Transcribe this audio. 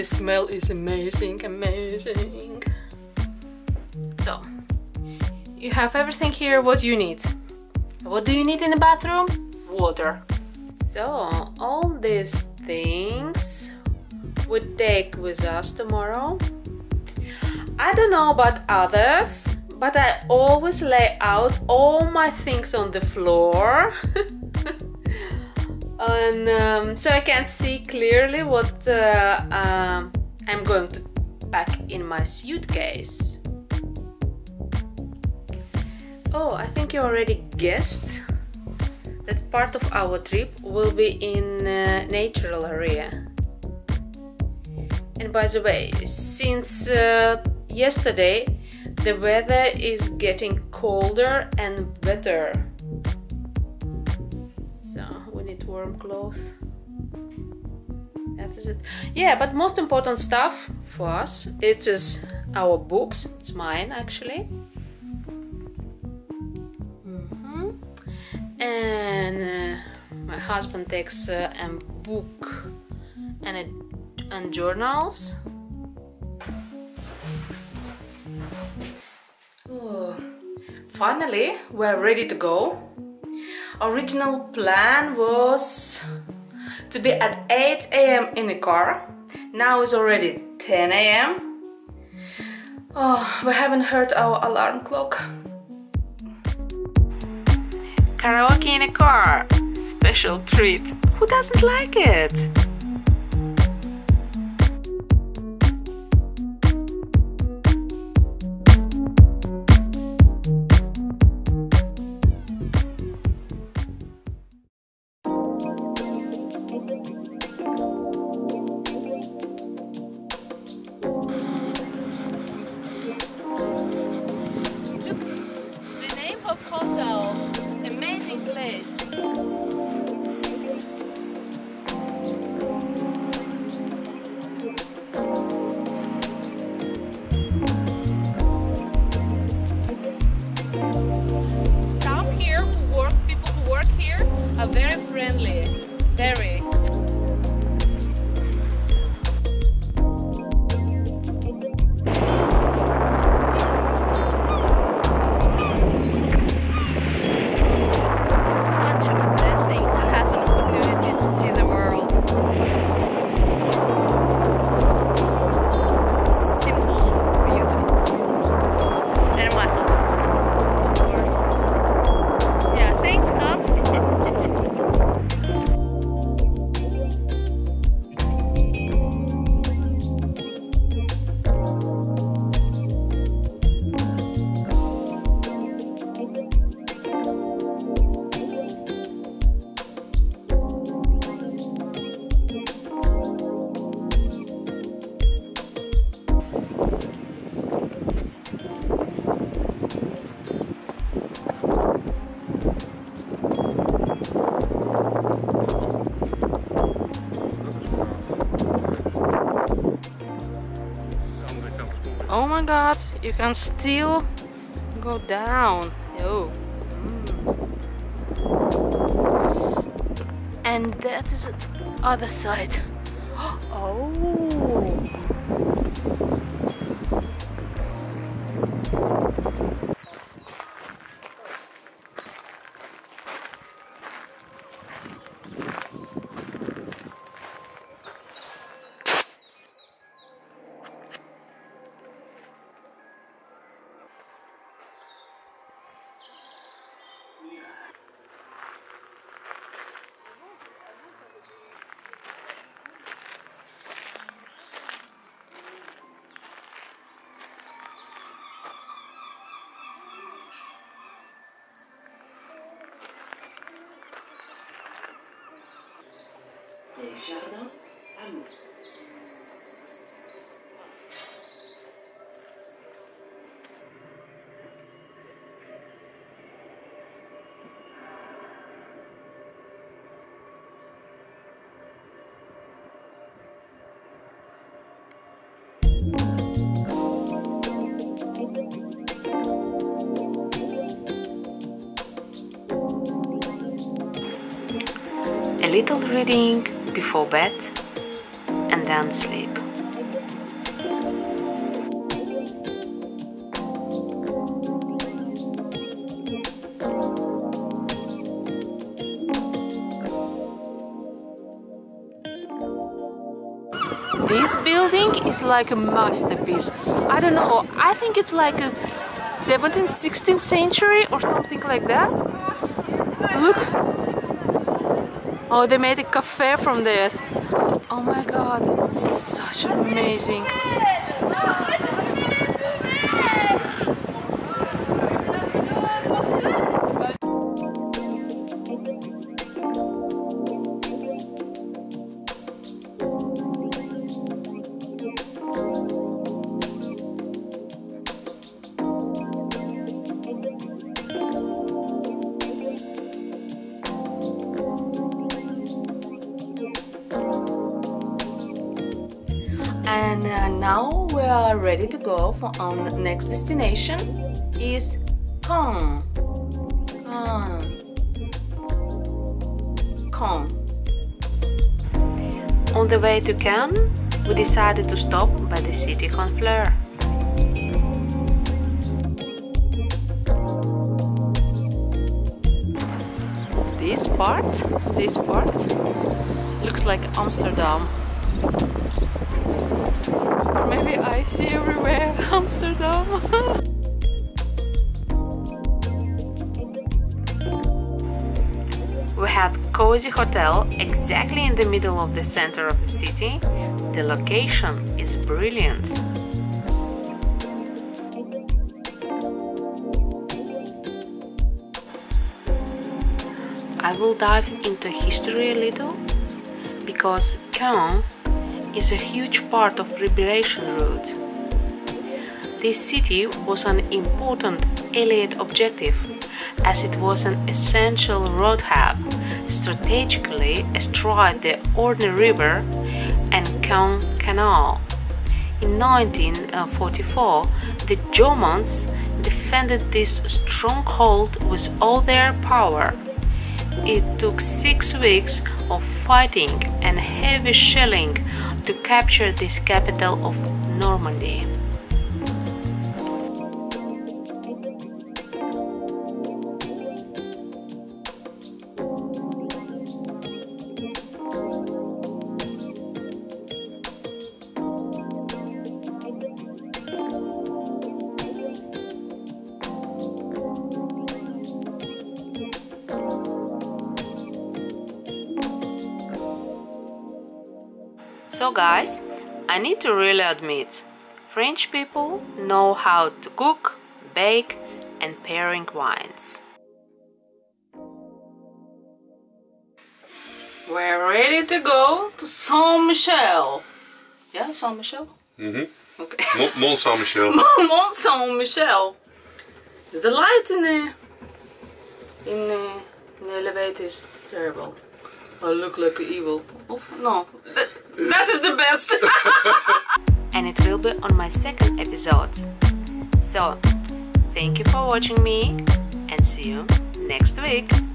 The smell is amazing, amazing. So, you have everything here what you need. What do you need in the bathroom? Water. So, all these things we take with us tomorrow. I don't know about others, but I always lay out all my things on the floor. And so I can see clearly what I'm going to pack in my suitcase. Oh, I think you already guessed that part of our trip will be in a natural area. And by the way, since yesterday the weather is getting colder and wetter. Warm clothes, that is it. Yeah, but most important stuff for us, it is our books. It's mine actually. And my husband takes a book and journals. Ooh. Finally we're ready to go. Original plan was to be at 8 AM in the car. Now it's already 10 AM. Oh, we haven't heard our alarm clock. Karaoke in a car. Special treat. Who doesn't like it? Oh my god, you can still go down. Oh. And that is its other side. Oh. A little reading before bed and then sleep. This building is like a masterpiece. I don't know, I think it's like a 17th, 16th century or something like that. Look! Oh, they made a cafe from this. Oh my god, it's such amazing. And now we are ready to go for our next destination is Caen. On the way to Caen, we decided to stop by the city Honfleur. This part looks like Amsterdam. Maybe I see everywhere Amsterdam. We had a cozy hotel exactly in the middle of the center of the city. The location is brilliant. I will dive into history a little, because Caen is a huge part of Liberation Route. This city was an important Allied objective, as it was an essential road hub, strategically astride the Orne River and Caen Canal. In 1944, the Germans defended this stronghold with all their power. It took 6 weeks of fighting and heavy shelling to capture this capital of Normandy. So guys, I need to really admit, French people know how to cook, bake and pairing wines. We're ready to go to Saint-Michel. Yeah, Saint-Michel? Mm-hmm. Okay. Mont Saint-Michel. Mont Saint-Michel. The light in the elevator is terrible. I look like an evil. Oh, no, that is the best. And it will be on my second episode. So, thank you for watching me and see you next week.